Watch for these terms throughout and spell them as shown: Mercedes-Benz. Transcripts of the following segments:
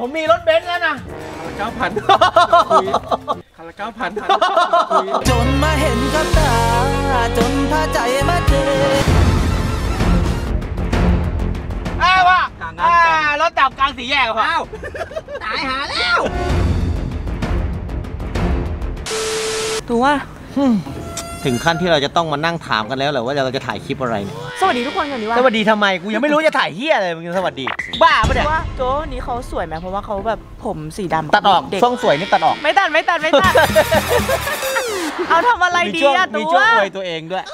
ผมมีรถเบนซ์แล้วนะ9,000คันละ9,000จนมาเห็นกับตาจนพาใจมาเจออ้าวว่ะรถดับกลางสี่แยกอ้าวตายหาแล้วถูกป่ะถึงขั้นที่เราจะต้องมานั่งถามกันแล้วเหรอว่าเราจะถ่ายคลิปอะไรเนี่ยสวัสดีทุกคนกันดีว่าสวัสดีทำไมกูยังไม่รู้จะถ่ายเฮียอะไรมึงสวัสดีบ้าปะเนี่ยว่าโจนี่เขาสวยไหมเพราะว่าเขาแบบผมสีดำตัดออกทรงสวยนี่ตัดออกไม่ตัดเอาทำอะไรดีอะตัวมีช่วงอวยตัวเองด้วย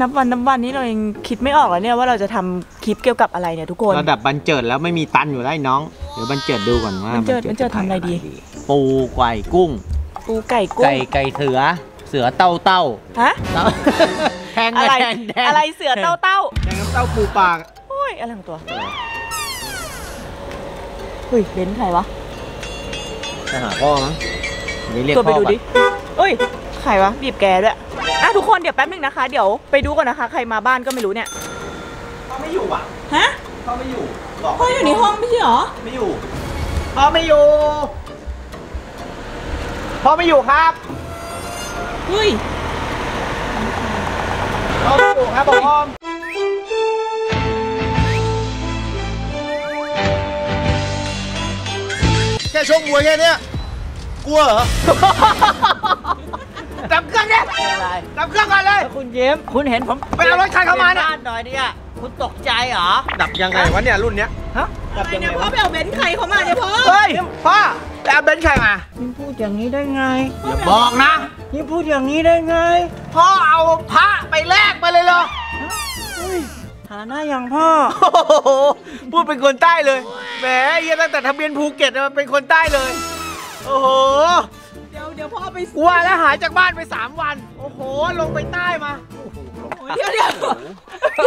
นับวันนี้เรายังคิดไม่ออกเลยเนี่ยว่าเราจะทำคลิปเกี่ยวกับอะไรเนี่ยทุกคนระดับบันเจิดแล้วไม่มีตันอยู่ได้น้องเดี๋ยวบันเจิดดูก่อนว่าบันเจิดทำอะไรดีปูไก่กุ้งปูไก่กุ้งไก่เสือเต้าฮะแทงอะไรเสือเต้าแทงเต้าปูปากโอ้ยอะไรของตัวเฮ้ยเบ้นใครวะไปหาพ่อมั้งนี่เรียกพ่อไปดูดิเอ้ยใครวะบีบแกด้วยอ่ะทุกคนเดี๋ยวแป๊บนึงนะคะเดี๋ยวไปดูก่อนนะคะใครมาบ้านก็ไม่รู้เนี่ยพ่อไม่อยู่อ่ะฮะพ่อไม่อยู่พ่ออยู่ในห้องไม่ใช่หรอไม่อยู่พ่อไม่อยู่ครับเฮ้ยพ่อไม่อยู่ครับพ่อแค่ชกมวยแค่เนี้ยกลัวเหรอจับเครื่องเนี่ยจับเครื่องก่อนเลยคุณเยิ้มคุณเห็นผมไปเอารถใครเข้ามาเนี่ยหน่อยเนี่ยคุณตกใจเหรอดับยังไงวะเนี่ยรุ่นเนี้ยฮะดับยังไงพ่อไปเอาเบนซ์ใครเข้ามาเนี่ยพ่อเฮ้ยพ่อไปเอาเบนซ์ใครมายิ่งพูดอย่างนี้ได้ไงอย่าบอกนะยิ่งพูดอย่างนี้ได้ไงพ่อเอาพระไปแลกมาเลยเหรอฐานะอย่างพ่อพูดเป็นคนใต้เลยแหมยังตั้งแต่ทะเบียนภูเก็ตมาเป็นคนใต้เลยโอ้โหเดี๋ยวพ่อไปกลัวแล้วหายจากบ้านไป3 วันโอ้โหลงไปใต้มาเดี๋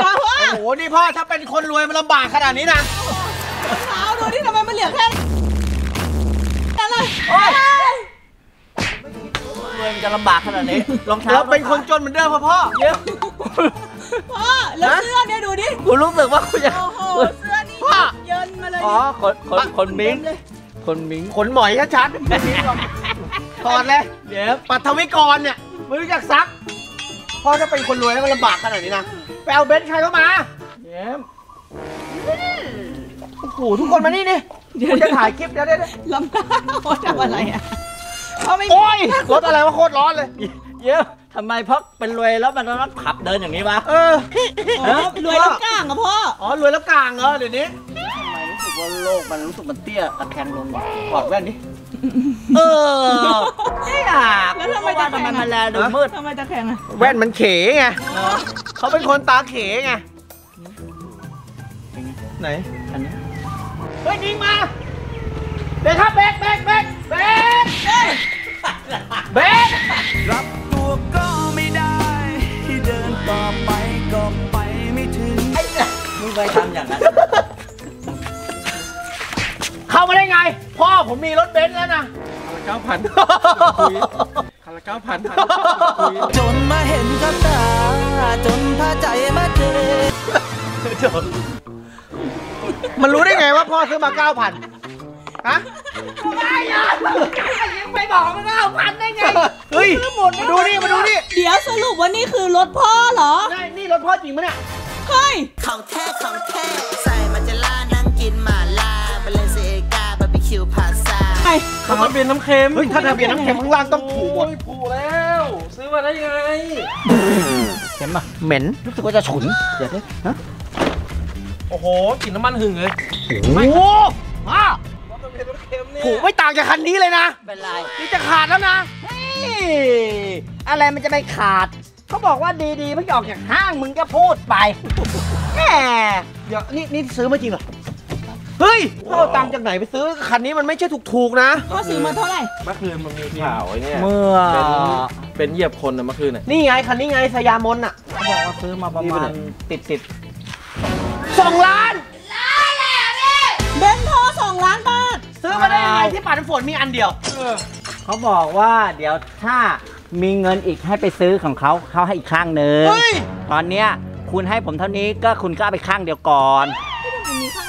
ยวพ่อโอ้โหนี่พ่อถ้าเป็นคนรวยมันลำบากขนาดนี้นะเอาดูนี่ทำไมมันเหลือแค่อะไรรวยมันจะลำบากขนาดนี้เราเป็นคนจนเหมือนเดิมพ่อแล้วเสื้อเนี่ยดูดิกูรู้สึกว่ากูจะโอ้โหเสื้อนี่เยินมาเลยอ๋อคนมิ้งขนหมอยชัดๆถอดเลยเดี๋ยวปัทวิกรเนี่ยไม่รู้จักซักพ่อจะเป็นคนรวยแล้วมันลำบากขนาดนี้นะไปเอาเบนซ์ใครเข้ามาเดี๋ยวโอ้โหทุกคนมานี่ดิคุณจะถ่ายคลิปแล้วได้ลำบากโคตรอะไรอ่ะโอ้ยรถอะไรวะโคตรร้อนเลยเยอะทำไมพ่อเป็นรวยแล้วมันต้องขับเดินอย่างนี้วะรวยแล้วก้างอ่ะพ่ออ๋อรวยแล้วก้างเหรอเดี๋ยวนี้ว่าโลกมันรู้สึกมันเตี้ยตะแคงลงว่ะถอดแว่นดิไม่อยากแล้วทำไมตะแคงมันแลดูมืดทำไมตะแคงอะแว่นมันเขยไงเขาเป็นคนตาเขยไงไหนอันนี้เฮ้ยยิงมาเบรกครับเบรกรับตัวก็ไม่ได้ที่เดินต่อไปก็ไปไม่ถึงมึงไปทำอย่างนั้นเข้ามาได้ไงพ่อผมมีรถเบนซ์แล้วนะคันละ 9,000จนมาเห็นกับตาจนพาใจมาเจอจนมันรู้ได้ไงว่าพ่อซื้อมา 9,000ฮะไม่ยอมยังไม่บอกมัน 9,000ได้ไงเฮ้ยมาดูนี่เดี๋ยวสรุปว่านี่คือรถพ่อเหรอนี่รถพ่อจริงมั้ยเนี่ยเฮ้ยของแท้ใส่มาจะล่านั่งกินมาล่าไปเลยสิทะเบียนน้ำเค็มถ้าทะเบียนน้ำเค็มข้างล่างต้องผูกหมดผูกแล้วซื้อมาได้ยังไงเห็นป่ะเหม็นรู้สึกว่าจะฉุนเดี๋ยวนะฮะโอ้โหกลิ่นน้ำมันหึงเลยไม่โอ้มาผูกไม่ต่างจากคันนี้เลยนะเป็นไรนี่จะขาดแล้วนะอะไรมันจะไม่ขาดเขาบอกว่าดีๆเพิ่งออกจากห้างมึงก็พูดไปแหมเดี๋ยวนี่ซื้อมาจริงเหรอเฮ้ยพ่อตังจากไหนไปซื้อคันนี้มันไม่ใช่ถูกๆนะพ่อซื้อมาเท่าไหร่เมื่อคืนมันมีข่าวไอ้เนี่ยเมื่อเป็นเหยียบคนนะเมื่อคืนนี่ไงคันนี้ไงสยามนอ่ะเขาบอกว่าซื้อมาประมาณติด2 ล้านเบนซ์พ่อ2 ล้านบาทซื้อมาได้ยังไงที่ป่าน้ำฝนมีอันเดียวเขาบอกว่าเดี๋ยวถ้ามีเงินอีกให้ไปซื้อของเขาให้อีกข้างหนึ่งตอนเนี้ยคุณให้ผมเท่านี้ก็คุณก็ไปข้างเดียวก่อน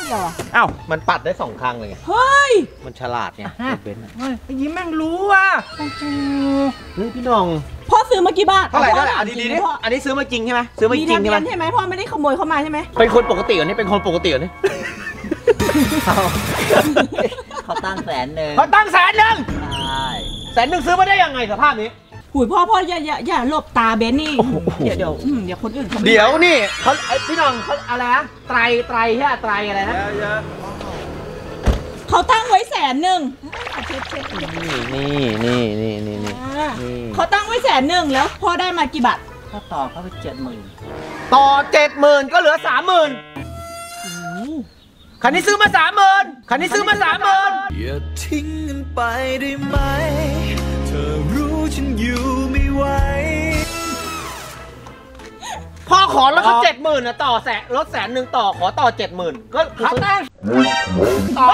เดียวอ้าวมันปัดได้2ครั้งเลยเฮ้ยมันฉลาดไงเบนซ์เฮ้ยไอ้ยิ้มแม่งรู้ว่ะเฮ้ยพี่น้องพ่อซื้อมากี่บาทเท่าไหร่อันนี้ดีดิอันนี้ซื้อมาจริงใช่ไหมซื้อมาจริงใช่ไหมพ่อไม่ได้ขโมยเข้ามาใช่ไหมเป็นคนปกติเหรอเนี่ยเป็นคนปกติเหรอเนี่ยเขาตั้ง100,000เขาตั้ง100,000ใช่100,000ซื้อมาได้ยังไงสภาพนี้หูยพ่ออย่าหลบตาเบนนี่เดี๋ยวคนอื่นเดี๋ยวนี่เขาพี่น้องเขาอะไรนะไตรใช่ไตรอะไรนะเขาตั้งไว้100,000นี่เขาตั้งไว้100,000แล้วพ่อได้มากี่บาทพ่อต่อเขาไป70,000ต่อ70,000ก็เหลือ30,000คันนี้ซื้อมา30,000คันนี้ซื้อมา30,000อย่าทิ้งกันไปได้ไหมเธอรู้ฉันอยู่ไม่ไหวพ่อขอแล้วก็70,000นะต่อแสนลด100,000ต่อขอต่อ70,000ก็ขาตั้งต่อ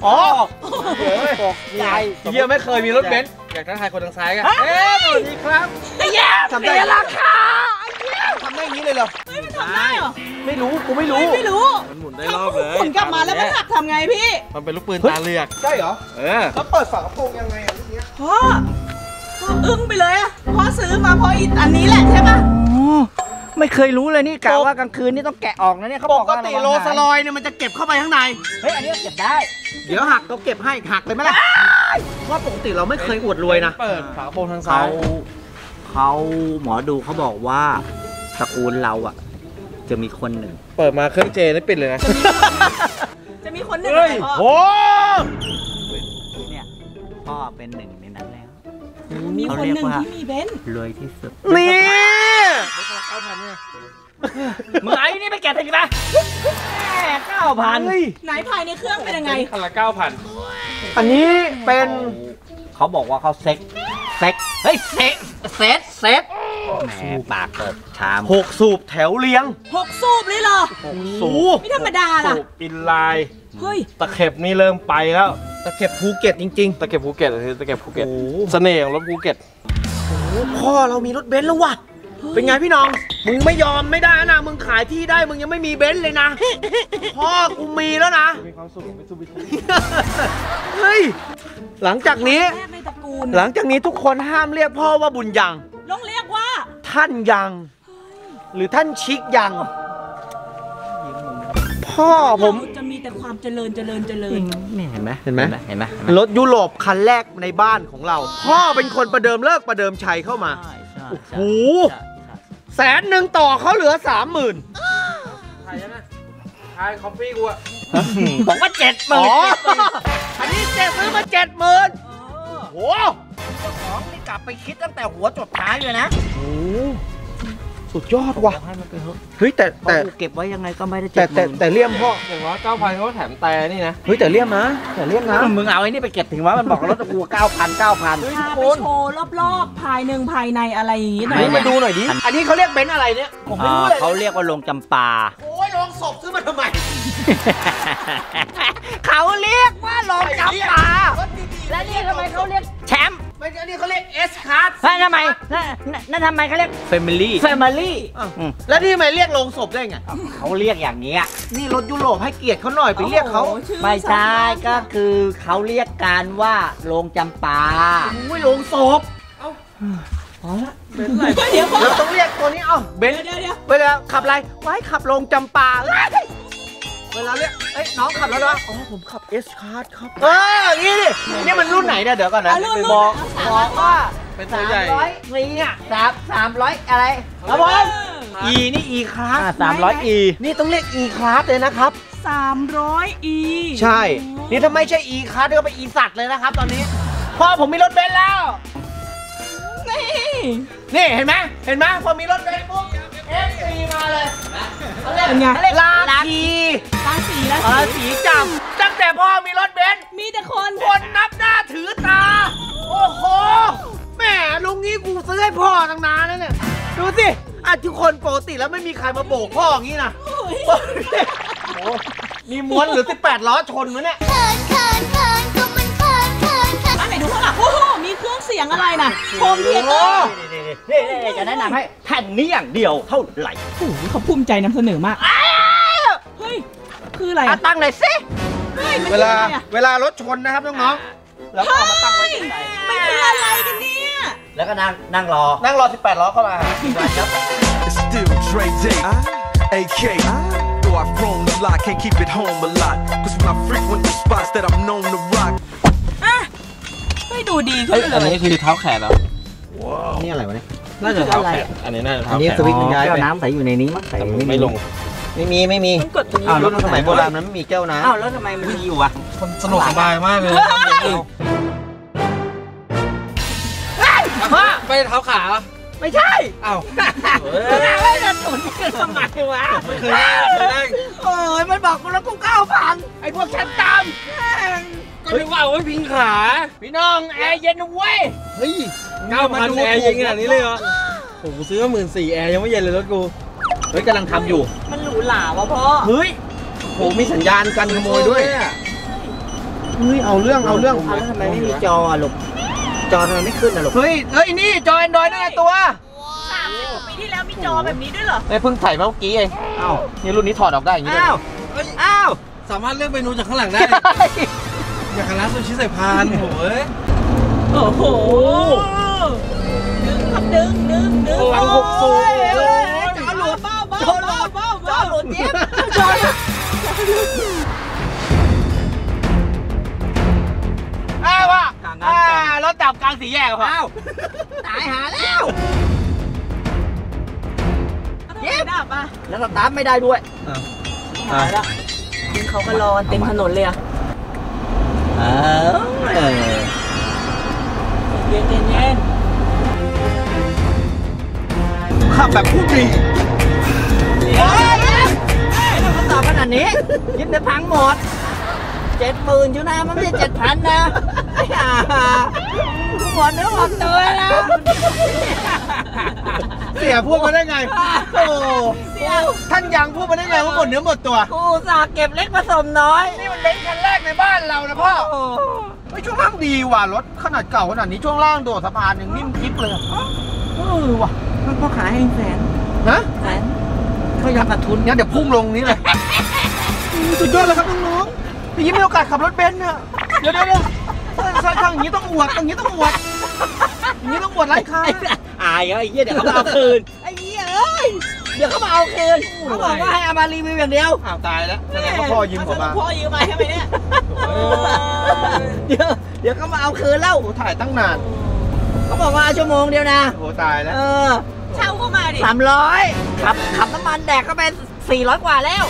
อ๋อใหญ่เยี่ยมไม่เคยมีรถเบนซ์อยากท้าทายคนทางซ้ายกันเอ๊ะสวัสดีครับไอ้เยี่ยมทำได้ราคาไอ้เยี่ยมทำได้อย่างนี้เลยเหรอไม่มันทำได้เหรอไม่รู้กูไม่รู้มันหมุนได้รอบเลยหมุนกลับมาแล้วมันหักทำไงพี่มันเป็นลูกปืนตาเลือกใช่เหรอเออแล้วเปิดฝากระโปรงยังไงลูกเนี้ยพ่ออึ้งไปเลยอ่ะพ่อซื้อมาเพราะอีอันนี้แหละใช่ปะไม่เคยรู้เลยนี่กะว่ากลางคืนนี่ต้องแกะออกนะเนี่ยเขาบอกว่าปกติโรลส์รอยเนี่ยมันจะเก็บเข้าไปข้างในเฮ้ยอันนี้เก็บได้เดี๋ยวหักเขาเก็บให้หักเลยไหมล่ะเพราะปกติเราไม่เคยอวดรวยนะเปิดฝากระโปรงทางซ้ายเขาหมอดูเขาบอกว่าตระกูลเราอ่ะจะมีคนหนึ่งเปิดมาเครื่องเจนี่ปิดเลยนะจะมีคนหนึ่งเฮ้ยโอ้เนี่ยพ่อเป็นหนึ่งในนั้นแล้วมีคนหนึ่งที่มีเบนซ์รวยที่สุดนี่มึงไอ้นี่ไปแกะเสร็จไหม9,000ไหนภายในเครื่องเป็นยังไงคันละ9,000อันนี้เป็นเขาบอกว่าเขาเซ็กเฮ้ยเซ็ตแหมปากเปิดชาม6 สูบแถวเลี้ยง6 สูบเลยเหรอ6 สูบไม่ธรรมดาล่ะอินไลน์เฮ้ยตะเข็บนี่เริ่มไปแล้วตะเข็บภูเก็ตจริงๆตะเข็บภูเก็ตตะเข็บภูเก็ตเสน่ห์ของรถภูเก็ตพ่อเรามีรถเบนซ์แล้วว่ะเป็นไงพี่น้องมึงไม่ยอมไม่ได้นะมึงขายที่ได้มึงยังไม่มีเบนซ์เลยนะพ่อกูมีแล้วนะมีความสุขไม่สู้ไม่ทุกข์เฮ้ยหลังจากนี้ทุกคนห้ามเรียกพ่อว่าบุญยังต้องเรียกว่าท่านยังหรือท่านชิกยังพ่อผมจะมีแต่ความเจริญเห็นไหมรถยุโรปคันแรกในบ้านของเราพ่อเป็นคนประเดิมเลิกประเดิมชัยเข้ามาโอ้โห100,000ต่อเขาเหลือ30,000ขายแล้วนะขายคอฟฟี่กูอะบอกว่า70,000อันนี้เจ๊ซื้อมา70,000โอ้โหของนี่กลับไปคิดตั้งแต่หัวจดท้ายเลยนะโอ้สุดยอดว่ะเฮ้ยแต่เก็บไว้ยังไงก็ไม่ได้แต่เลี่ยมพ่ออย่างว่า9,000เขาแถมแต่นี่นะเฮ้ยแต่เลี่ยมนะแต่เลี่ยมนะมึงเอาไอ้นี่ไปเก็บถึงว่ามันบอกรถตะกู9,000ไปโชว์รอบๆภายในอะไรอย่างงี้หน่อยมาดูหน่อยดิอันนี้เขาเรียกเบนซ์อะไรเนี่ยผมไม่รู้เลยเขาเรียกว่าโรงจำปาโอ้ยโรงศพซื้อมาทำไมเขาเรียกว่าโรงจำปาและนี่ทำไมเขาเรียกแชมป์ไม่ใช่นี่เขาเรียก S Class นั่นทำไมเขาเรียก Family แล้วนี่ทำไมเรียกโรงศพได้ไงเขาเรียกอย่างนี้นี่รถยุโรปให้เกียรติเขาหน่อยไปเรียกเขาไม่ใช่ก็คือเขาเรียกการว่าโรงจำปาอุ้ยโรงศพเอาอ๋อละเบนซ์อะไรเดี๋ยวเราต้องเรียกตัวนี้เอ้าเบนซ์เวลาขับอะไรไว้ขับโรงจำปาเวลาเรียกเอ้ยน้องขับแล้วนะอ๋อผมขับ S Class ครับนี่ดิเนี่ยมันรุ่นไหนเนี่ยเดี๋ยวก่อนนะบอกว่าเป็นตัวใหญ่นี่อ่ะ300อะไรครับผม E นี่ E Class 300E นี่ต้องเรียก E Class เลยนะครับ300E ใช่นี่ถ้าไม่ใช่ E Class ก็เป็น E สัตว์เลยนะครับตอนนี้พ่อผมมีรถเบนซ์แล้วนี่เห็นไหมพอมีรถเบนซ์ปุ๊บFC มาเลยอะไรราศีจับตั้งแต่พ่อมีรถเบนซ์มีแต่คนนับหน้าถือตาโอ้โหแหมลุงนี้กูซื้อให้พ่อตั้งนานแล้วเนี่ยดูสิอ่ะทุกคนปกติแล้วไม่มีใครมาโบกพ่ออย่างนี้นะโอ้มีม้วนหรือ18 ล้อชนมั้ยเนี่ยอันไหนดูข้างหลังโอ้โหมีเครื่องเสียง สียงอะไรนะโฮมเธียเตอร์นี่จะแนะนำให้แผ่นนี้อย่างเดียวเท่าไหร่โอ้โหเขาภูมิใจนำเสนอมากเฮ้ยคืออะไรอ่ะตั้งเลยสิเวลารถชนนะครับน้องๆแล้วก็มาตั้งไว้ที่ไหนไม่คืออะไรกันเนี่ยแล้วก็นั่งรอ18ล้อเข้ามาไม่ดูดีขึ้นเลยอันนี้คือเท้าแขนเหรอนี่อะไรวะเนี่ยน่าจะเท้าแขนอันนี้น่าจะเท้าแขนอันนี้สวิงย้ายไปน้ำใสอยู่ในนี้มั้งใสไม่ลงไม่มีอ้าวรถสมัยโบราณนั้นไม่มีแก้วน้ำอ้าวแล้วทำไมมันมีอยู่อ่ะสนุกสบายมากเลยไปเท้าขาไม่ใช่อ้าวไม่จะถุนกันทำไมวะไม่เคยนั่งโอ้ยมันบอกกูแล้วกู9,000ไอ้พวกชั้นต่ำก็ไม่ว่าไว้พิงขาพี่น้องแอร์เย็นเว้ยเฮ้ย9,000แอร์เย็นขนาดนี้เลยเหรอโอ้โหซื้อมา14,000แอร์ยังไม่เย็นเลยรถกูเฮ้ยกำลังทำอยู่มันหรูหราวะพ่อเฮ้ยโหมีสัญญาณกันขโมยด้วยเฮ้ยเอาเรื่องทำไมไม่มีจอหลบจอทำไมไม่ขึ้นนะหลบเฮ้ยนี่จอ Android นั่นแหละตัว3 ปีที่แล้วมีจอแบบนี้ด้วยเหรอเพิ่งถ่ายเมื่อกี้เองอ้าวนี่รุ่นนี้ถอดออกได้อย่างนี้อ้าวสามารถเลือกเมนูจากข้างหลังได้อยากร้านซูชิใส่พานโอ้ยโอ้โหดึงหลัง60จอหลุดเจี๊ยบอ้าวะรถจับกลางสี่แยกเหรออ้าวตายหาแล้วเจี๊ยบแล้วสตาร์ทไม่ได้ด้วยหายแล้วเขาก็รอเต็มถนนเลยอ่ะเย็นขับแบบผู้ดีขนาดนี้ยิ้มได้พังหมด70,000อยู่นะมันไม่ใช่7,000นะหมดเนื้อหมดตัวนะเสียพูดมาได้ไงโอ้ท่านยังพูดมาได้ไงว่าหมดเนื้อหมดตัวกูสาเก็บเล็กผสมน้อยนี่มันเล็กคันแรกในบ้านเรานะพ่อไม่ช่วงล่างดีว่ะรถขนาดเก่าขนาดนี้ช่วงล่างโดดสะพานอย่างนิ่มคลิปเลยว่ะมันก็ขายให้100,000นะเขาอยากขาดทุนงั้นเดี๋ยวพุ่งลงนี้เลยสุดยอดเลยครับน้องๆพี่ยิ้มมีโอกาสขับรถเบนซ์เนี่ยเดี๋ยวทางอย่างนี้ต้องอวดอย่างนี้ต้องอวดไรค่ะอายไอ้เหี้ยเดี๋ยวเขามาเอาคืนไอ้เหี้ยเอ้ยเดี๋ยวเขามาเอาคืนเขาบอกว่าให้เอามารีวิวอย่างเดียวอ้าวตายแล้วแสดงว่าพ่อยืมผมมาพ่อยืมมาใช่ไหมเนี่ยเดี๋ยวเขามาเอาคืนแล้วถ่ายตั้งนานเขาบอกว่าชั่วโมงเดียวนะโอ้ตายแล้วเช่าเข้ามาดิ300ขับน้ำมันแดกก็เป็น400กว่าแล้ว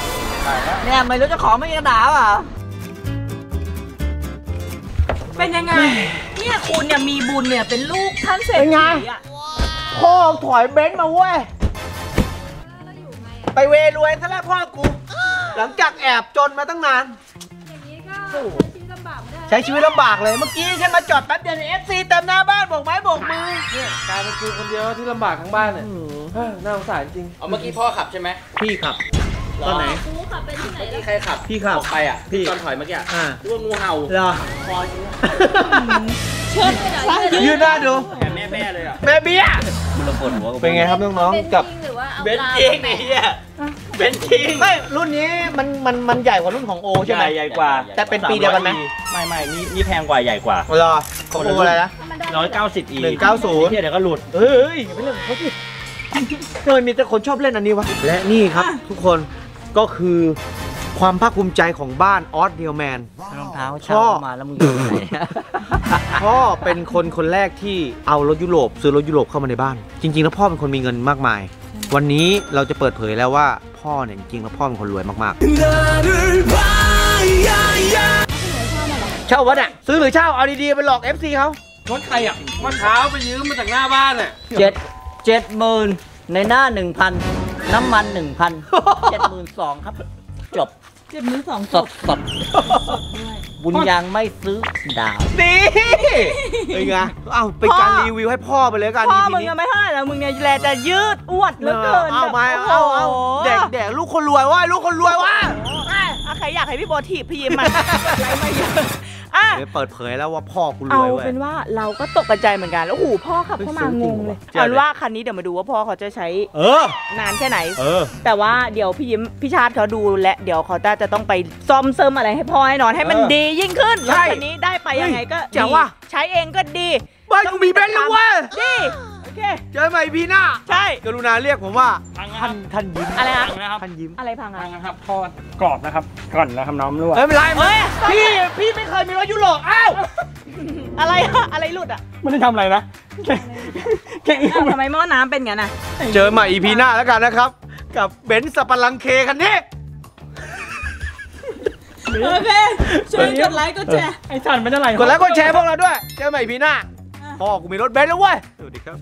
เนี่ยไม่รู้จะขอไม่กระดาษอ่ะเป็นยังไงเนี่ยคุณเนี่ยมีบุญเนี่ยเป็นลูกท่านเศรษฐีอ่ะพ่อถอยเบนซ์มาเว้ยไปเวรวยซะแล้วพ่อกูหลังจากแอบจนมาตั้งนานใช้ชีวิตลำบากเลยเมื่อกี้ฉันมาจอดแป๊บเดียวใน FC เต็มหน้าบ้านโบกไม้โบกมือเนี่ยกลายเป็นกูคนเดียวที่ลำบากทั้งบ้านเนี่ยน่าสงสารจริงเมื่อกี้พ่อขับใช่ไหมพี่ขับตอนไหนกูขับไปที่ไหนแล้วใครขับพี่ขับใครอ่ะพี่ตอนถอยเมื่อกี้เรื่องงูเห่าเหรอคอเชิดยืนหน้าดูแม่เลยอ่ะแม่เบี้ยคุณละคนหัวเป็นไงครับน้องๆกับเบนจริงเนี่ยเบนจริงไม่รุ่นนี้มันใหญ่กว่ารุ่นของโอใช่ไหมใหญ่กว่าแต่เป็นปีเดียวกันไหมไม่นี่แพงกว่าใหญ่กว่าเหรอของโออะไรนะ190อี190เนี่ยเดี๋ยวก็หลุดเฮ้ยอย่าไปเล่นเขาสิทำไมมีแต่คนชอบเล่นอันนี้วะและนี่ครับทุกคนก็คือความภาคภูมิใจของบ้านออสเดียลแมนรองเท้าเช่ามาแล้วมึงอยู่ไหนพ่อเป็นคนแรกที่เอารถยุโรปซื้อรถยุโรปเข้ามาในบ้านจริงๆแล้วพ่อเป็นคนมีเงินมากมายวันนี้เราจะเปิดเผยแล้วว่าพ่อเนี่ยจริงๆแล้วพ่อเป็นคนรวยมากๆเช่าวัดอ่ะซื้อหรือเช่าเอาดีๆไปหลอก FC เขารถใครอ่ะเมื่อเช้าไปยืมมาจากหน้าบ้านอ่ะ70,000ในหน้า 1,000 น้ำมัน 1,000 72,000ครับจบ72,000สดบุญยางไม่ซื้อดาวดีเป็นไงเอาไปการรีวิวให้พ่อไปเลยกันพ่อมึงยังไม่เท่าไหร่แล้วมึงเนี่ยแลจะยืดอวดเหลือเกินเอาเด็กลูกคนรวยว่าลูกคนรวยว่าใครอยากให้พี่โบถีบพี่ยิ้มมาอะไรมาเยอะ เปิดเผยแล้วว่าพ่อคุณรวยเอาเป็นว่าเราก็ตกใจเหมือนกันแล้วโอ้โหพ่อขับเข้ามางงเลยเอาว่าคันนี้เดี๋ยวมาดูว่าพ่อเขาจะใช้นานแค่ไหนแต่ว่าเดี๋ยวพี่ยิ้มพี่ชาติเขาดูและเดี๋ยวเขาจะต้องไปซ่อมเสริมอะไรให้พ่อให้นอนให้มันดียิ่งขึ้นรถคันนี้ได้ไปยังไงก็เจ๋งว่ะใช้เองก็ดีบ้านกูมีเบนซ์แล้วเว้ยดีเจอใหม่พีหน้าใช่กรุณาเรียกผมว่าท่านยิ้มอะไรนะครับท่านยิ้มอะไรพังนะครับทอดกรอบนะครับก่อนนะครับน้ำรั่วไม่เป็นไรพี่ไม่เคยมีรถยุโรปอ้าวอะไรหลุดอ่ะมันจะทำอะไรนะแกทำไมหม้อน้ำเป็นงั้นอ่ะเจอใหม่พีหน้าแล้วกันนะครับกับเบนซ์สัปลังเคคันนี้โอเคช่วยกดไลค์กดแชร์ไอ้สันเป็นอะไรกดไลค์กดแชร์พวกเราด้วยเจอใหม่พีหน้าพ่อกูมีรถเบนซ์แล้วเว้ยสวัสดีครับ